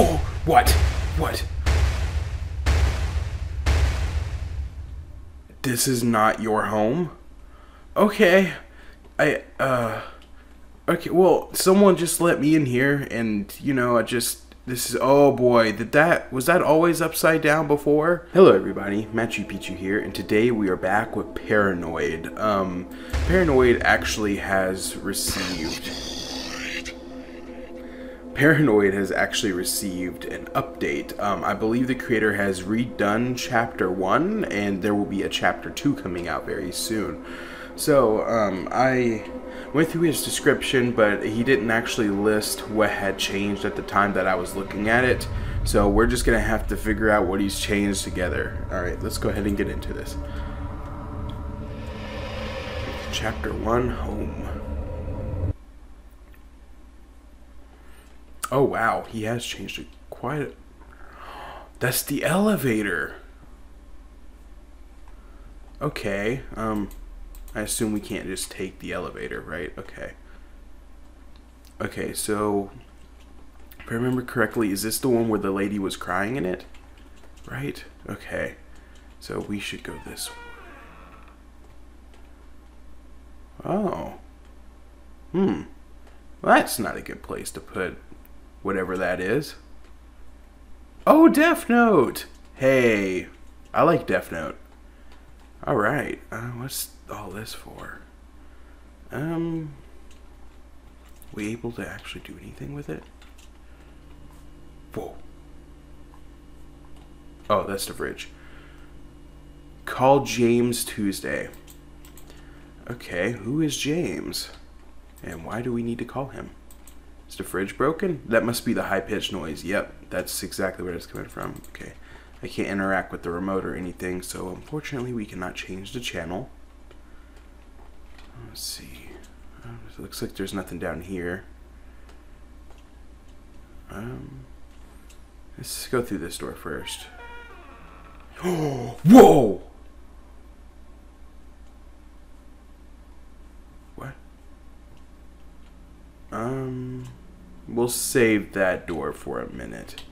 Oh, what? What? This is not your home? Okay. Okay, well, someone just let me in here, and, you know, this is, oh boy, was that always upside down before? Hello everybody, Machu Picchu here, and today we are back with Paranoid. Paranoid actually has received... Paranoid has actually received an update. I believe the creator has redone Chapter 1, and there will be a Chapter 2 coming out very soon. So, I went through his description, but he didn't actually list what had changed at the time that I was looking at it. So we're just going to have to figure out what he's changed together. Alright, let's go ahead and get into this. Chapter 1, Home. Oh wow, he has changed it quite a... That's the elevator! Okay, I assume we can't just take the elevator, right? Okay. Okay, so... If I remember correctly, is this the one where the lady was crying in it? Right? Okay. So we should go this way. Oh. Hmm. Well, that's not a good place to put whatever that is. Oh, Death Note! Hey. I like Death Note. Alright. What's all this for? We able to actually do anything with it? Whoa. Oh, that's the fridge. Call James Tuesday. Okay, who is James? And why do we need to call him? Is the fridge broken? That must be the high-pitched noise. Yep, that's exactly where it's coming from. Okay. I can't interact with the remote or anything, so unfortunately we cannot change the channel. Let's see. It looks like there's nothing down here. Let's go through this door first. Oh, whoa! What? We'll save that door for a minute.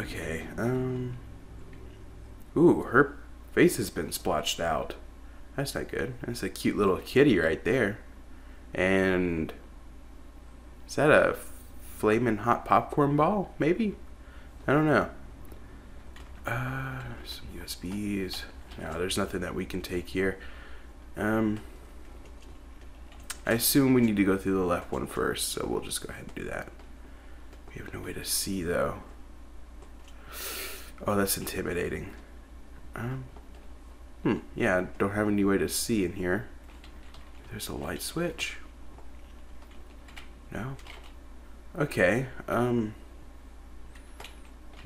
Okay. Ooh, her face has been splotched out. That's not good. That's a cute little kitty right there. And... Is that a flaming hot popcorn ball? Maybe? I don't know. Some USBs. No, there's nothing that we can take here. I assume we need to go through the left one first, so we'll just go ahead and do that. We have no way to see, though. Oh, that's intimidating. Yeah, I don't have any way to see in here. There's a light switch. No? Okay,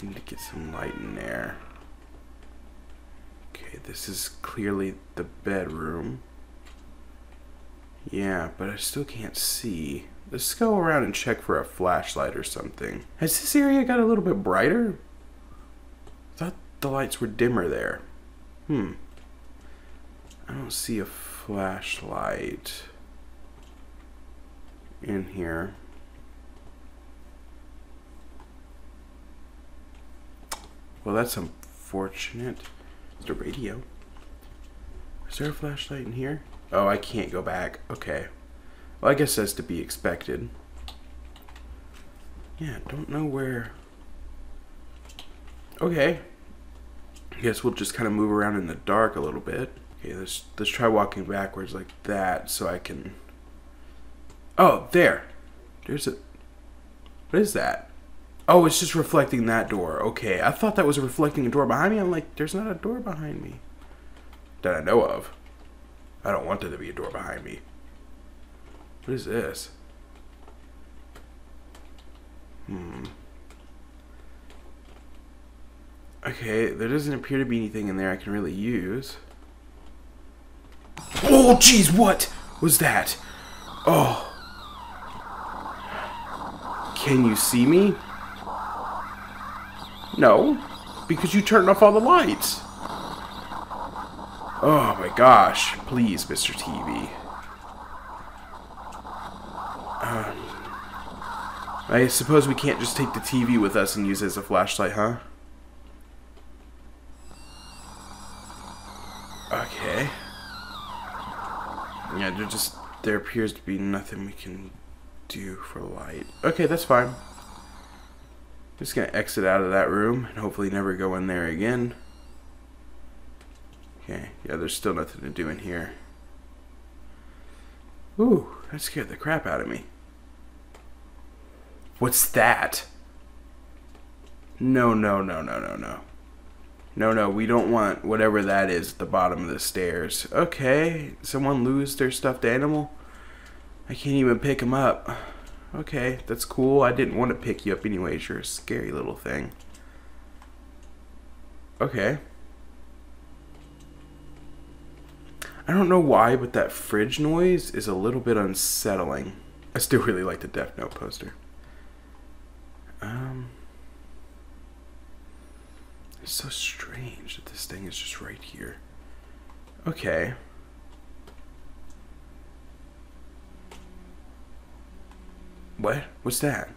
need to get some light in there. Okay, this is clearly the bedroom. Yeah, but I still can't see. Let's go around and check for a flashlight or something. Has this area got a little bit brighter? I thought the lights were dimmer there. Hmm. I don't see a flashlight in here. Well, that's unfortunate. There's a radio. Is there a flashlight in here? Oh, I can't go back. Okay. Well, I guess that's to be expected. Yeah, don't know where... Okay. I guess we'll just kind of move around in the dark a little bit. Okay, let's try walking backwards like that so I can... Oh, there! There's a... What is that? Oh, it's just reflecting that door. Okay, I thought that was reflecting a door behind me. I'm like, there's not a door behind me. That I know of. I don't want there to be a door behind me. What is this? Hmm. Okay, there doesn't appear to be anything in there I can really use. Oh, jeez, what was that? Oh. Can you see me? No, because you turned off all the lights. Oh, my gosh. Please, Mr. TV. I suppose we can't just take the TV with us and use it as a flashlight, huh? Okay. Yeah, there appears to be nothing we can do for light. Okay, that's fine. Just gonna exit out of that room and hopefully never go in there again. Okay, yeah, there's still nothing to do in here. Ooh, that scared the crap out of me. What's that? No, no, no, no, no, no. No, no, we don't want whatever that is at the bottom of the stairs. Okay, someone lose their stuffed animal? I can't even pick him up. Okay, that's cool. I didn't want to pick you up anyways. You're a scary little thing. Okay. I don't know why, but that fridge noise is a little bit unsettling. I still really like the Death Note poster. It's so strange that this thing is just right here. Okay. What? What's that?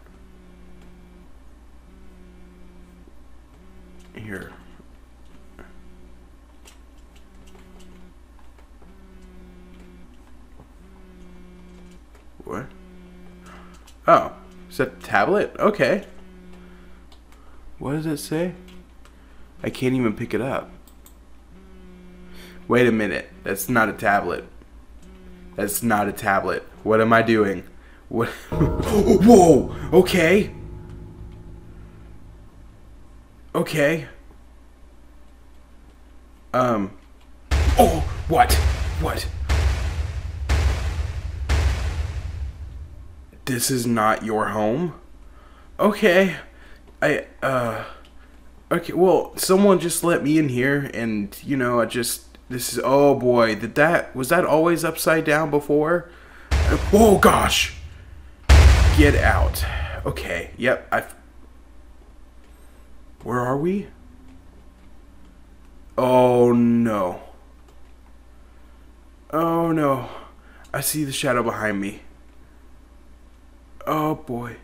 Here. What? Oh. Is that a tablet? Okay. What does it say? I can't even pick it up. Wait a minute. That's not a tablet. That's not a tablet. What am I doing? What? Whoa! Okay! Okay. Oh! What? What? This is not your home? Okay. Okay, well, someone just let me in here, and, you know, this is, oh boy, was that always upside down before? Oh gosh! Get out. Okay, yep, where are we? Oh no. Oh no. I see the shadow behind me. Oh boy.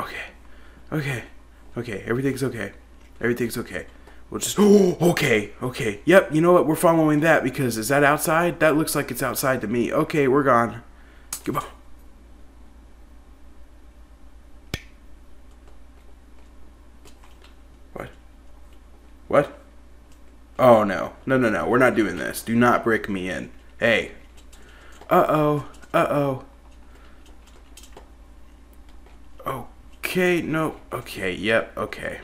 Okay. Okay. Okay. Everything's okay. Everything's okay. We'll just... Oh, okay. Okay. Yep. You know what? We're following that because... Is that outside? That looks like it's outside to me. Okay. We're gone. Goodbye. What? What? Oh, no. No, no, no. We're not doing this. Do not break me in. Hey. Uh-oh. Uh-oh. Okay, no. Okay, yep, okay.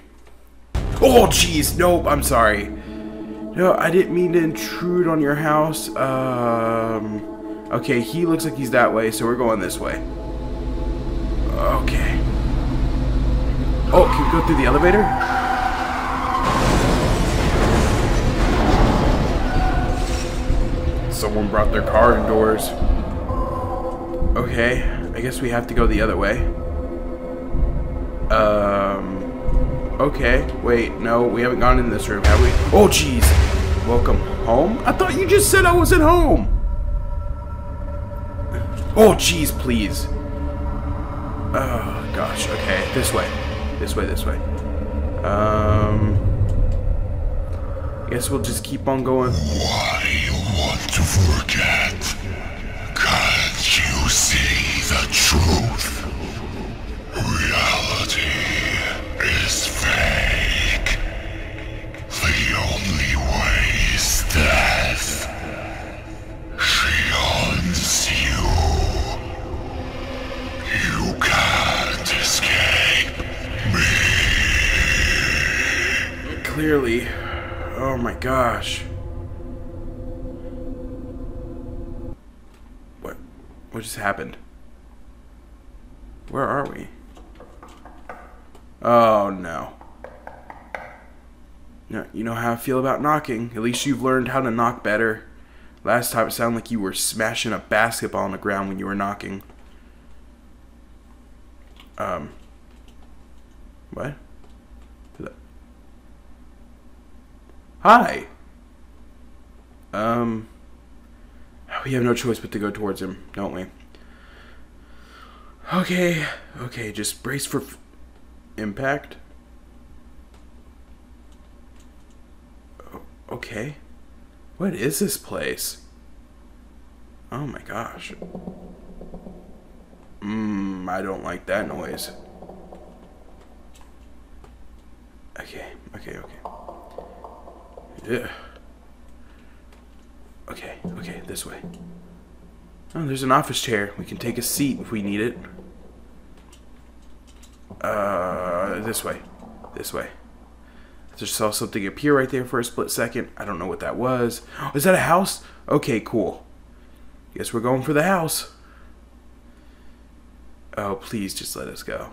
Oh, jeez, nope, I'm sorry. No, I didn't mean to intrude on your house. Okay, he looks like he's that way, so we're going this way. Okay. Oh, can we go through the elevator? Someone brought their car indoors. Okay, I guess we have to go the other way. Okay, wait, no, we haven't gone in this room, have we? Oh, jeez. Welcome home? I thought you just said I was at home. Oh, jeez, please. Oh, gosh, okay, this way. This way, this way. Guess we'll just keep on going. Why you want to forget? Can't you see the truth? Reality is fake. The only way is death. She owns you. You can't escape me. Clearly. Oh my gosh. What? What just happened? Where are we? Oh, no. No, you know how I feel about knocking. At least you've learned how to knock better. Last time it sounded like you were smashing a basketball on the ground when you were knocking. What? Hello. Hi! We have no choice but to go towards him, don't we? Okay, just brace for impact. Okay. What is this place? Oh my gosh. I don't like that noise. Okay. Yeah. Okay, this way. Oh, there's an office chair. We can take a seat if we need it. This way. I just saw something appear right there for a split second. I don't know what that was. Oh, is that a house? Okay, cool. Guess we're going for the house. Oh, please just let us go.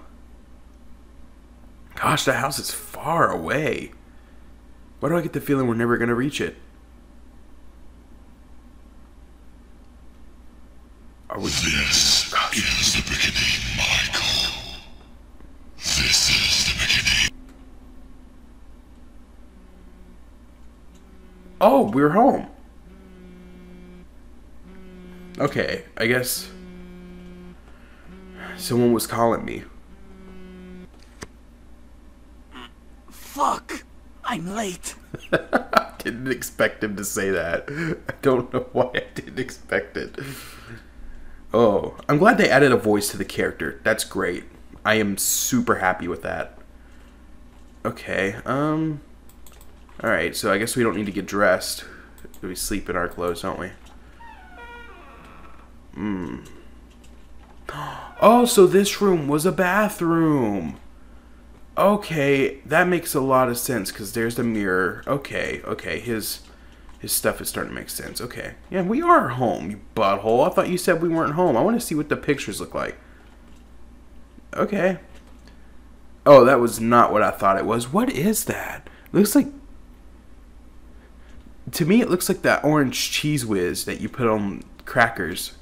Gosh, the house is far away. Why do I get the feeling we're never going to reach it? Are we... This is the beginning, Michael. This is the beginning. Oh, we're home. Okay, I guess someone was calling me. Fuck, I'm late. I didn't expect him to say that. I don't know why I didn't expect it. Oh, I'm glad they added a voice to the character. That's great. I am super happy with that. Okay, alright, so I guess we don't need to get dressed. We sleep in our clothes, don't we? Oh, so this room was a bathroom. Okay, that makes a lot of sense, because there's the mirror. Okay, his stuff is starting to make sense. Okay. Yeah, we are home, you butthole. I thought you said we weren't home. I want to see what the pictures look like. Okay. Oh, that was not what I thought it was. What is that? Looks like... To me, it looks like that orange Cheez Whiz that you put on crackers.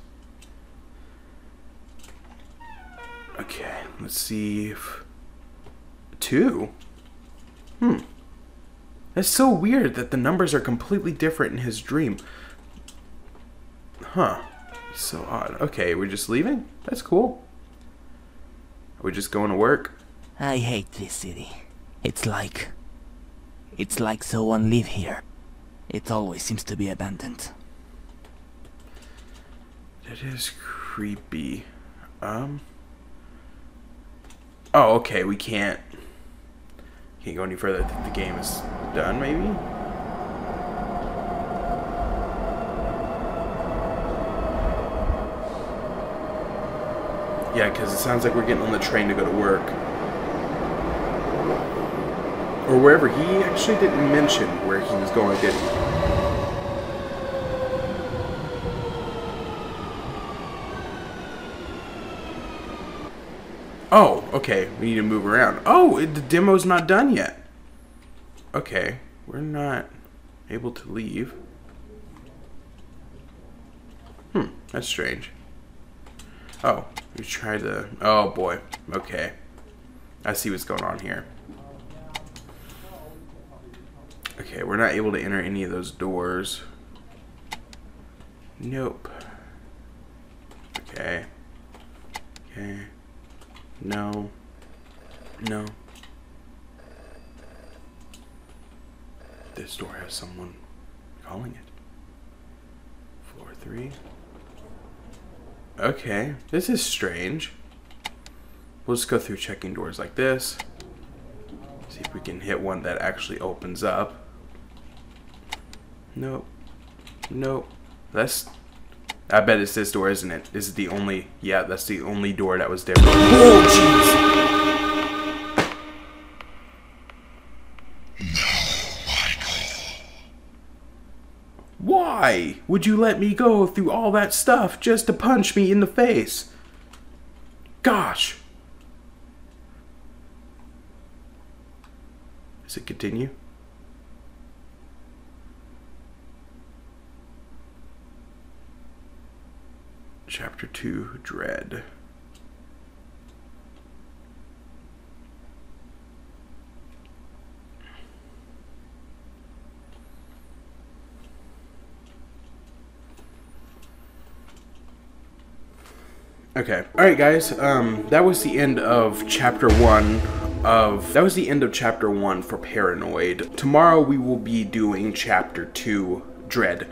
Okay, let's see if... 2? That's so weird that the numbers are completely different in his dream. Huh. So odd. Okay, we're just leaving? That's cool. Are we just going to work? I hate this city. It's like someone live here. It always seems to be abandoned. That is creepy. Oh, okay, we can't. Can't go any further. I think the game is done, maybe? Yeah, because it sounds like we're getting on the train to go to work. Or wherever. He actually didn't mention where he was going, did he? Oh! Okay, we need to move around. Oh, the demo's not done yet. Okay, we're not able to leave. That's strange. Oh, we tried to... Oh, boy. Okay. I see what's going on here. Okay, we're not able to enter any of those doors. Nope. Okay. No. This door has someone calling it. Floor 3. Okay, this is strange. We'll just go through checking doors like this. See if we can hit one that actually opens up. Nope. I bet it's this door, isn't it? This is the only... Yeah, that's the only door that was different. Oh, jeez! No, Michael. Why would you let me go through all that stuff just to punch me in the face? Gosh! Does it continue? Chapter 2, Dread. Okay. Alright guys, that was the end of chapter 1 for Paranoid. Tomorrow we will be doing chapter 2, Dread.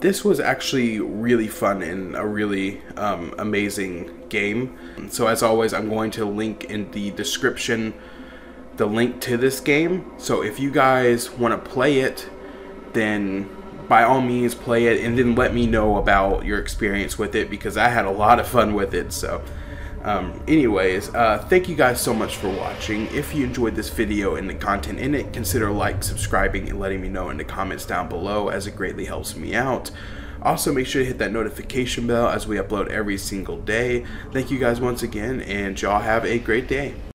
This was actually really fun and a really amazing game. So as always, I'm going to link in the description the link to this game. So if you guys want to play it, then by all means play it and then let me know about your experience with it, because I had a lot of fun with it. So anyways, thank you guys so much for watching. If you enjoyed this video and the content in it, consider like, subscribing, and letting me know in the comments down below, as it greatly helps me out. Also, make sure to hit that notification bell as we upload every single day. Thank you guys once again, and y'all have a great day.